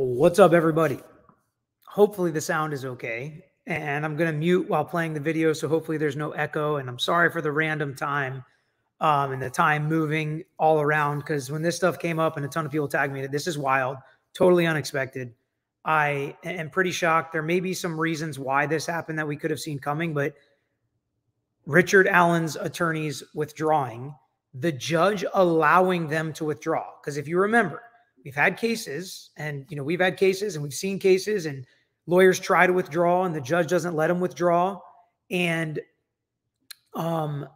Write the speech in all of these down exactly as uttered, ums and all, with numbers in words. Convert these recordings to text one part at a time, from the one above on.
What's up, everybody? Hopefully the sound is okay, and I'm going to mute while playing the video, so hopefully there's no echo, and I'm sorry for the random time um, and the time moving all around, because when this stuff came up and a ton of people tagged me, this is wild, totally unexpected. I am pretty shocked. There may be some reasons why this happened that we could have seen coming, but Richard Allen's attorneys withdrawing, the judge allowing them to withdraw, because if you remember, we've had cases and, you know, we've had cases and we've seen cases and lawyers try to withdraw and the judge doesn't let them withdraw. And um,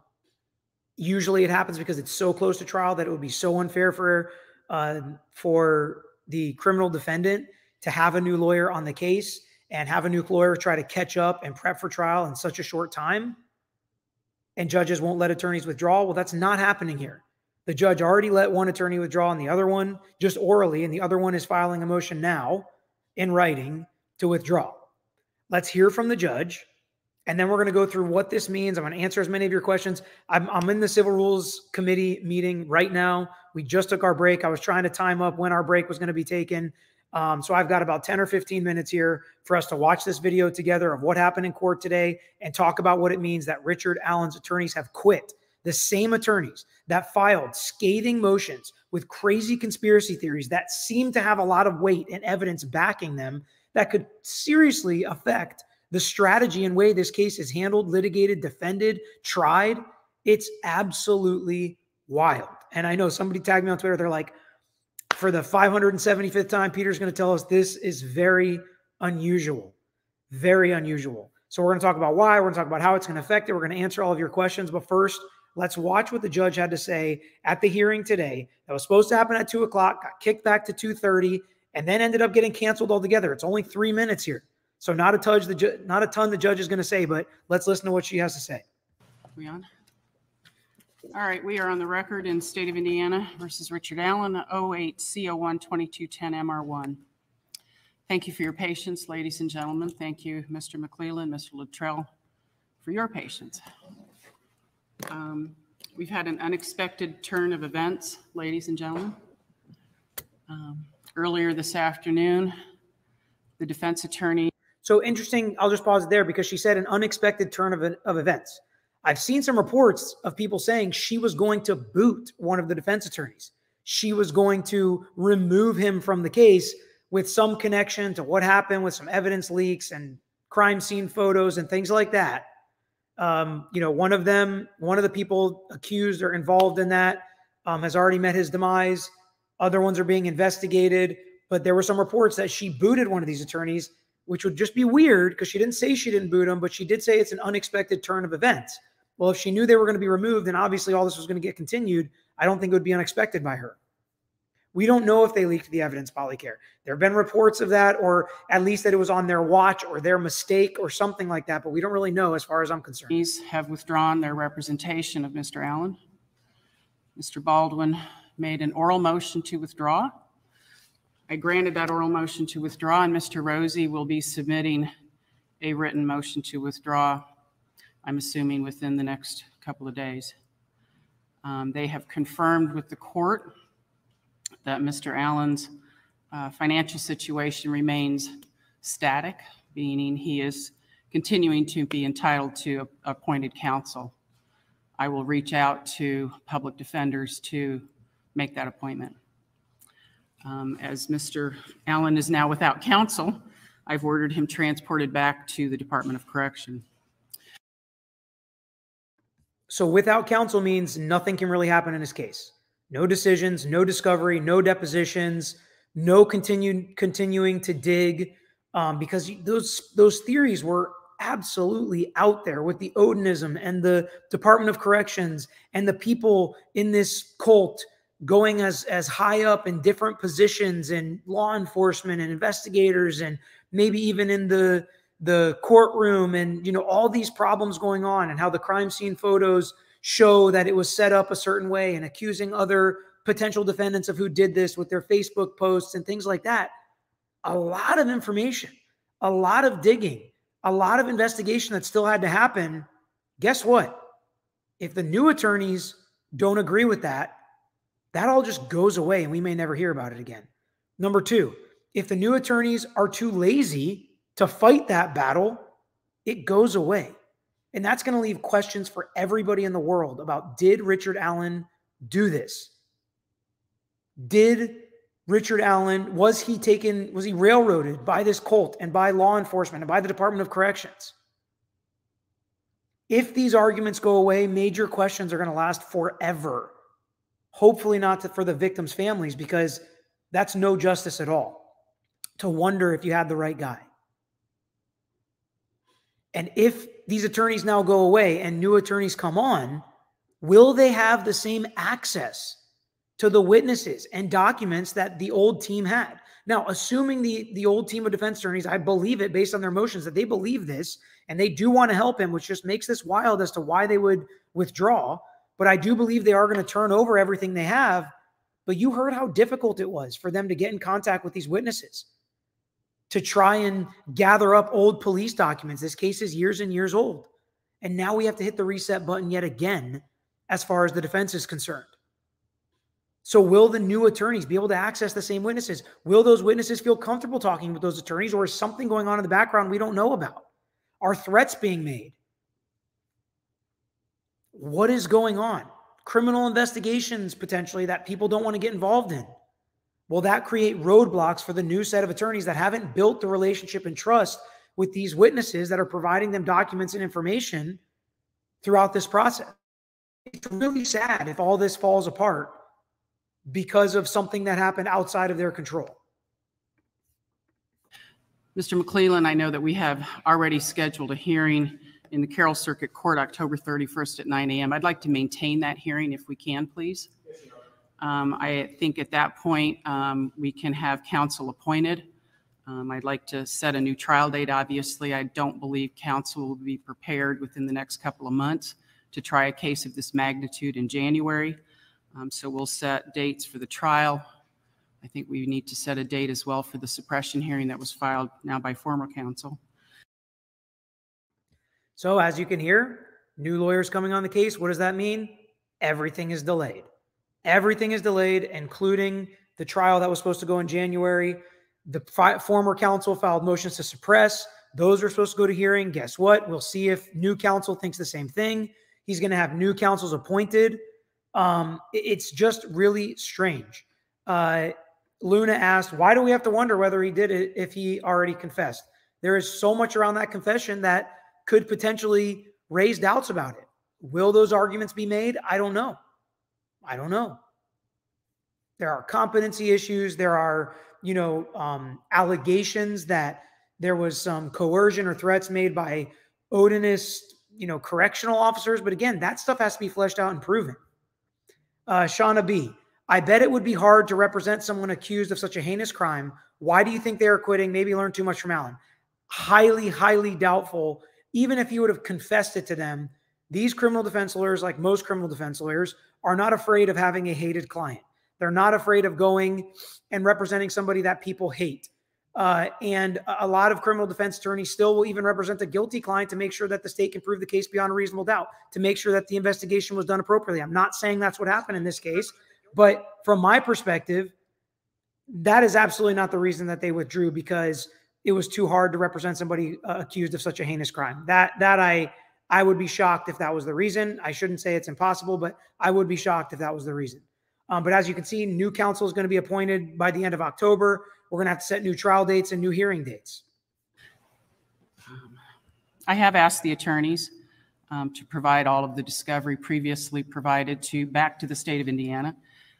usually it happens because it's so close to trial that it would be so unfair for, uh, for the criminal defendant to have a new lawyer on the case and have a new lawyer try to catch up and prep for trial in such a short time. And judges won't let attorneys withdraw. Well, that's not happening here. The judge already let one attorney withdraw and the other one just orally, and the other one is filing a motion now in writing to withdraw. Let's hear from the judge, and then we're going to go through what this means. I'm going to answer as many of your questions. I'm, I'm in the Civil Rules Committee meeting right now. We just took our break. I was trying to time up when our break was going to be taken. Um, so I've got about ten or fifteen minutes here for us to watch this video together of what happened in court today and talk about what it means that Richard Allen's attorneys have quit. The same attorneys that filed scathing motions with crazy conspiracy theories that seem to have a lot of weight and evidence backing them that could seriously affect the strategy and way this case is handled, litigated, defended, tried. It's absolutely wild. And I know somebody tagged me on Twitter. They're like, for the five hundred seventy-fifth time, Peter's going to tell us this is very unusual, very unusual. So we're going to talk about why. We're going to talk about how it's going to affect it. We're going to answer all of your questions. But first, let's watch what the judge had to say at the hearing today. That was supposed to happen at two o'clock, got kicked back to two thirty, and then ended up getting canceled altogether. It's only three minutes here. So not a, touch the ju not a ton the judge is going to say, but let's listen to what she has to say. We on? All right, we are on the record in State of Indiana versus Richard Allen, oh eight C oh one twenty-two ten M R one. Thank you for your patience, ladies and gentlemen. Thank you, Mister McClellan, Mister Luttrell, for your patience. Um, we've had an unexpected turn of events, ladies and gentlemen. Um, earlier this afternoon, the defense attorney. So interesting. I'll just pause there because she said an unexpected turn of, of events. I've seen some reports of people saying she was going to boot one of the defense attorneys. She was going to remove him from the case with some connection to what happened with some evidence leaks and crime scene photos and things like that. Um, you know, one of them, one of the people accused or involved in that um, has already met his demise. Other ones are being investigated, but there were some reports that she booted one of these attorneys, which would just be weird because she didn't say she didn't boot him, but she did say it's an unexpected turn of events. Well, if she knew they were going to be removed, then obviously all this was going to get continued. I don't think it would be unexpected by her. We don't know if they leaked the evidence, Polycare. There have been reports of that, or at least that it was on their watch or their mistake or something like that, but we don't really know as far as I'm concerned. These have withdrawn their representation of Mister Allen. Mister Baldwin made an oral motion to withdraw. I granted that oral motion to withdraw, and Mister Rosie will be submitting a written motion to withdraw, I'm assuming within the next couple of days. Um, they have confirmed with the court that Mister Allen's uh, financial situation remains static, meaning he is continuing to be entitled to appointed counsel. I will reach out to public defenders to make that appointment. Um, as Mister Allen is now without counsel, I've ordered him transported back to the Department of Correction. So without counsel means nothing can really happen in his case. No decisions, no discovery, no depositions, no continued continuing to dig, um, because those those theories were absolutely out there with the Odinism and the Department of Corrections and the people in this cult going as as high up in different positions in law enforcement and investigators and maybe even in the the courtroom, and you know all these problems going on, and how the crime scene photos show that it was set up a certain way and accusing other potential defendants of who did this with their Facebook posts and things like that. A lot of information, a lot of digging, a lot of investigation that still had to happen. Guess what? If the new attorneys don't agree with that, that all just goes away and we may never hear about it again. Number two, If the new attorneys are too lazy to fight that battle, it goes away. And that's going to leave questions for everybody in the world about, did Richard Allen do this? Did Richard Allen, was he taken, was he railroaded by this cult and by law enforcement and by the Department of Corrections? If these arguments go away, major questions are going to last forever. Hopefully not to, for the victims' families, because that's no justice at all, to wonder if you had the right guy. And if these attorneys now go away and new attorneys come on, will they have the same access to the witnesses and documents that the old team had? Now, assuming the, the old team of defense attorneys, I believe it based on their motions that they believe this and they do want to help him, which just makes this wild as to why they would withdraw. But I do believe they are going to turn over everything they have. But you heard how difficult it was for them to get in contact with these witnesses, to try and gather up old police documents. This case is years and years old. And now we have to hit the reset button yet again as far as the defense is concerned. So will the new attorneys be able to access the same witnesses? Will those witnesses feel comfortable talking with those attorneys, or is something going on in the background we don't know about? Are threats being made? What is going on? Criminal investigations potentially that people don't want to get involved in. Will that create roadblocks for the new set of attorneys that haven't built the relationship and trust with these witnesses that are providing them documents and information throughout this process? It's really sad if all this falls apart because of something that happened outside of their control. Mister McClellan, I know that we have already scheduled a hearing in the Carroll Circuit Court October thirty-first at nine A M I'd like to maintain that hearing if we can, please. Um, I think at that point, um, we can have counsel appointed. Um, I'd like to set a new trial date, obviously. I don't believe counsel will be prepared within the next couple of months to try a case of this magnitude in January. Um, so we'll set dates for the trial. I think we need to set a date as well for the suppression hearing that was filed now by former counsel. So as you can hear, new lawyers coming on the case. What does that mean? Everything is delayed. Everything is delayed, including the trial that was supposed to go in January. The fi- former counsel filed motions to suppress. Those are supposed to go to hearing. Guess what? We'll see if new counsel thinks the same thing. He's going to have new counsels appointed. Um, it's just really strange. Uh, Luna asked, why do we have to wonder whether he did it if he already confessed? There is so much around that confession that could potentially raise doubts about it. Will those arguments be made? I don't know. I don't know. There are competency issues. There are, you know, um, allegations that there was some coercion or threats made by Odinist, you know, correctional officers. But again, that stuff has to be fleshed out and proven. Uh, Shauna B., I bet it would be hard to represent someone accused of such a heinous crime. Why do you think they are quitting? Maybe learn too much from Allen. Highly, highly doubtful. Even if you would have confessed it to them, these criminal defense lawyers, like most criminal defense lawyers, are not afraid of having a hated client. They're not afraid of going and representing somebody that people hate. Uh, and a lot of criminal defense attorneys still will even represent a guilty client to make sure that the state can prove the case beyond a reasonable doubt, to make sure that the investigation was done appropriately. I'm not saying that's what happened in this case, but from my perspective, that is absolutely not the reason that they withdrew, because it was too hard to represent somebody uh, accused of such a heinous crime. That, that I... I would be shocked if that was the reason. I shouldn't say it's impossible, but I would be shocked if that was the reason. Um, but as you can see, new counsel is going to be appointed by the end of October. We're going to have to set new trial dates and new hearing dates. Um, I have asked the attorneys um, to provide all of the discovery previously provided to back to the state of Indiana.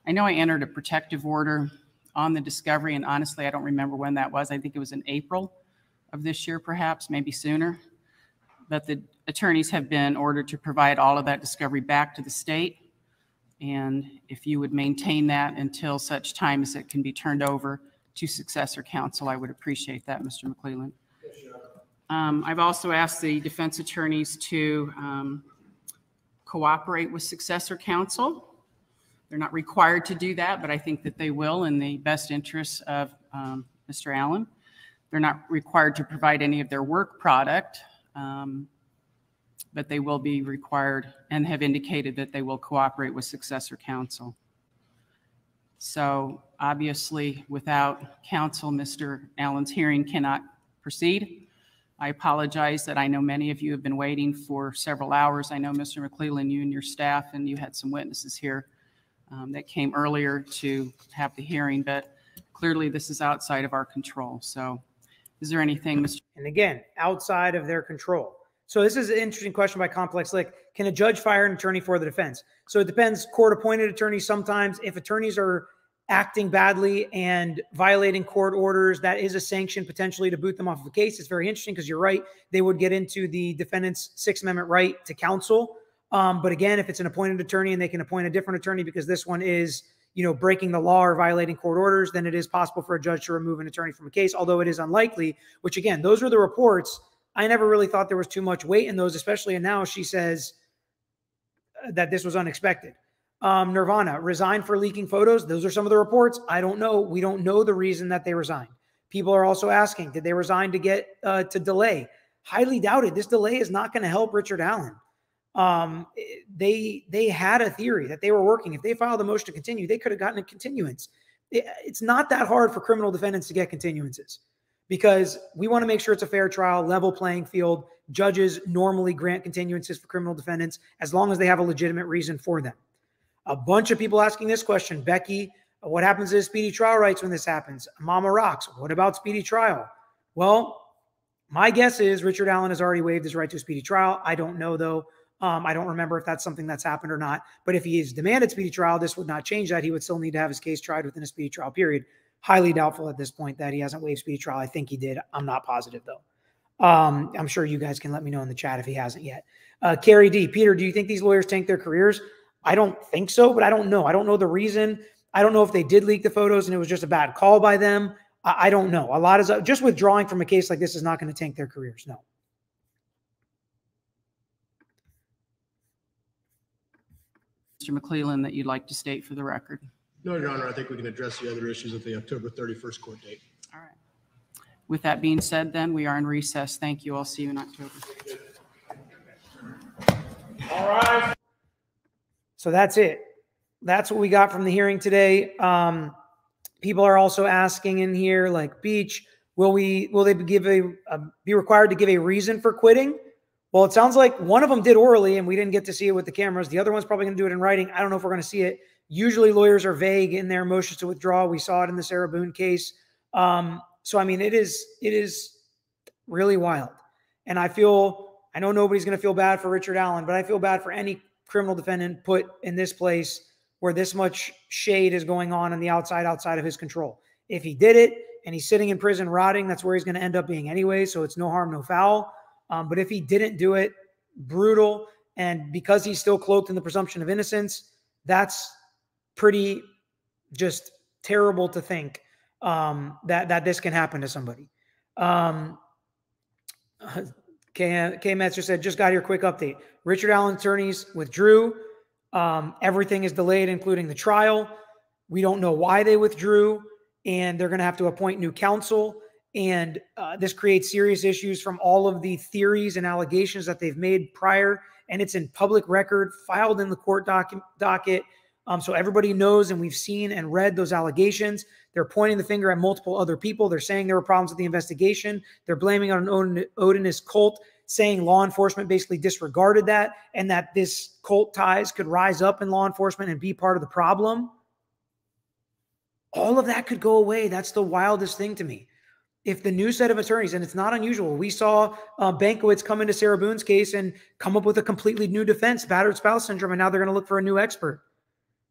I know I entered a protective order on the discovery, and honestly, I don't remember when that was. I think it was in April of this year, perhaps, maybe sooner. But the attorneys have been ordered to provide all of that discovery back to the state. And if you would maintain that until such time as it can be turned over to successor counsel, I would appreciate that, Mister McClellan. Um, I've also asked the defense attorneys to um, cooperate with successor counsel. They're not required to do that, but I think that they will in the best interests of um, Mister Allen. They're not required to provide any of their work product. Um, but they will be required and have indicated that they will cooperate with successor counsel. So obviously, without counsel, Mister Allen's hearing cannot proceed. I apologize that I know many of you have been waiting for several hours. I know Mister McClellan, you and your staff, and you had some witnesses here um, that came earlier to have the hearing, but clearly this is outside of our control. So is there anything, Mister And again, outside of their control. So this is an interesting question by Complex Lick. Can a judge fire an attorney for the defense? So it depends. Court-appointed attorneys sometimes, if attorneys are acting badly and violating court orders, that is a sanction potentially to boot them off of a case. It's very interesting because you're right. They would get into the defendant's Sixth Amendment right to counsel. Um, but again, if it's an appointed attorney and they can appoint a different attorney because this one is, you know, breaking the law or violating court orders, then it is possible for a judge to remove an attorney from a case, although it is unlikely, which again, those were the reports. I never really thought there was too much weight in those, especially. And now she says that this was unexpected. Um, Nirvana, resigned for leaking photos. Those are some of the reports. I don't know. We don't know the reason that they resigned. People are also asking, did they resign to get uh, to delay? Highly doubted. This delay is not going to help Richard Allen. Um, they, they had a theory that they were working. If they filed a motion to continue, they could have gotten a continuance. It, it's not that hard for criminal defendants to get continuances, because we want to make sure it's a fair trial, level playing field. Judges normally grant continuances for criminal defendants as long as they have a legitimate reason for them. A bunch of people asking this question. Becky, what happens to the speedy trial rights when this happens? Mama Rocks, what about speedy trial? Well, my guess is Richard Allen has already waived his right to a speedy trial. I don't know, though. Um, I don't remember if that's something that's happened or not. But if he is demanded speedy trial, this would not change that. He would still need to have his case tried within a speedy trial period. Highly doubtful at this point that he hasn't waived speedy trial. I think he did. I'm not positive, though. Um, I'm sure you guys can let me know in the chat if he hasn't yet. Uh, Carrie D. Peter, do you think these lawyers tank their careers? I don't think so, but I don't know. I don't know the reason. I don't know if they did leak the photos and it was just a bad call by them. I, I don't know. A lot of just withdrawing from a case like this is not going to tank their careers. No. Mister McClellan, that you'd like to state for the record. No, Your Honor, I think we can address the other issues at the October thirty-first court date. All right. With that being said, then, we are in recess. Thank you. I'll see you in October. All right. So that's it. That's what we got from the hearing today. Um, people are also asking in here, like, Beach, will we? Will they give a, a be required to give a reason for quitting? Well, it sounds like one of them did orally, and we didn't get to see it with the cameras. The other one's probably going to do it in writing. I don't know if we're going to see it. Usually lawyers are vague in their motions to withdraw. We saw it in the Sarah Boone case. Um, so, I mean, it is it is really wild. And I feel, I know nobody's going to feel bad for Richard Allen, but I feel bad for any criminal defendant put in this place where this much shade is going on on the outside, outside of his control. If he did it and he's sitting in prison rotting, that's where he's going to end up being anyway. So it's no harm, no foul. Um, but if he didn't do it, brutal. And because he's still cloaked in the presumption of innocence, that's pretty just terrible to think um, that, that this can happen to somebody. Um, K. K. Metzer said, just got your quick update. Richard Allen attorneys withdrew. Um, everything is delayed, including the trial. We don't know why they withdrew, and they're going to have to appoint new counsel. And uh, this creates serious issues from all of the theories and allegations that they've made prior. And it's in public record, filed in the court docu docket. Um, so everybody knows, and we've seen and read those allegations. They're pointing the finger at multiple other people. They're saying there were problems with the investigation. They're blaming on an Odinist cult, saying law enforcement basically disregarded that and that this cult ties could rise up in law enforcement and be part of the problem. All of that could go away. That's the wildest thing to me. If the new set of attorneys, and it's not unusual, we saw uh, Bankowitz come into Sarah Boone's case and come up with a completely new defense, battered spouse syndrome, and now they're going to look for a new expert.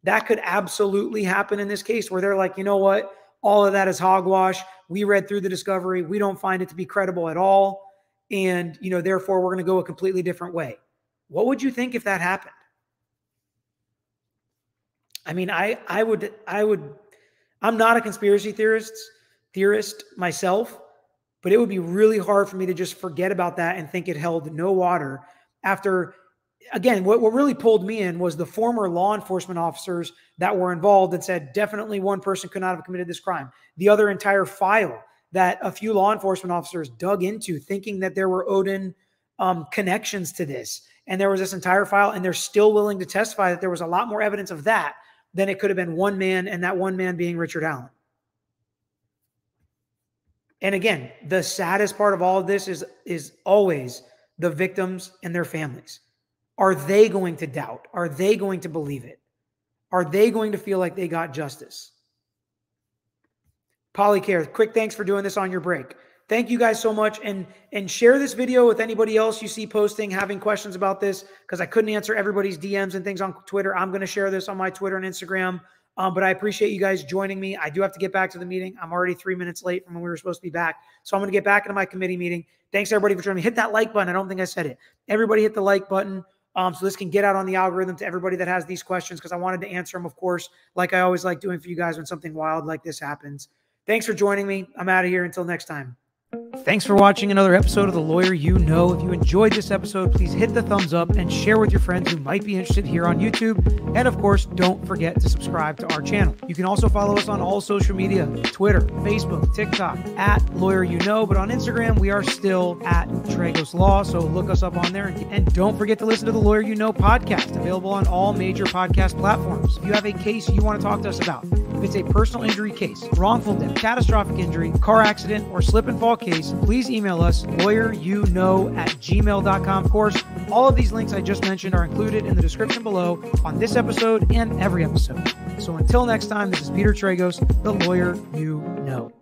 That could absolutely happen in this case where they're like, you know what? All of that is hogwash. We read through the discovery. We don't find it to be credible at all. And, you know, therefore we're going to go a completely different way. What would you think if that happened? I mean, I, I would, I would, I'm not a conspiracy theorist, theorist myself, but it would be really hard for me to just forget about that and think it held no water after. Again, what, what really pulled me in was the former law enforcement officers that were involved and said, definitely one person could not have committed this crime. The other entire file that a few law enforcement officers dug into thinking that there were Odin um, connections to this. And there was this entire file, and they're still willing to testify that there was a lot more evidence of that then it could have been one man, and that one man being Richard Allen. And again, the saddest part of all of this is, is always the victims and their families. Are they going to doubt? Are they going to believe it? Are they going to feel like they got justice? Polycare, quick thanks for doing this on your break. Thank you guys so much. And, and share this video with anybody else you see posting, having questions about this, because I couldn't answer everybody's D Ms and things on Twitter. I'm going to share this on my Twitter and Instagram. Um, but I appreciate you guys joining me. I do have to get back to the meeting. I'm already three minutes late from when we were supposed to be back. So I'm going to get back into my committee meeting. Thanks, everybody, for joining me. Hit that like button. I don't think I said it. Everybody hit the like button. Um, so this can get out on the algorithm to everybody that has these questions, because I wanted to answer them, of course, like I always like doing for you guys when something wild like this happens. Thanks for joining me. I'm out of here. Until next time. Thanks for watching another episode of The Lawyer You Know. If you enjoyed this episode, please hit the thumbs up and share with your friends who might be interested here on YouTube. And of course, don't forget to subscribe to our channel. You can also follow us on all social media, Twitter, Facebook, TikTok, at Lawyer You Know. But on Instagram, we are still at Tragos Law. So look us up on there. And don't forget to listen to The Lawyer You Know podcast, available on all major podcast platforms. If you have a case you want to talk to us about, if it's a personal injury case, wrongful death, catastrophic injury, car accident, or slip and fall case, please email us lawyer you know at gmail dot com. Of course, all of these links I just mentioned are included in the description below on this episode and every episode. So until next time, this is Peter Tragos, the Lawyer You Know.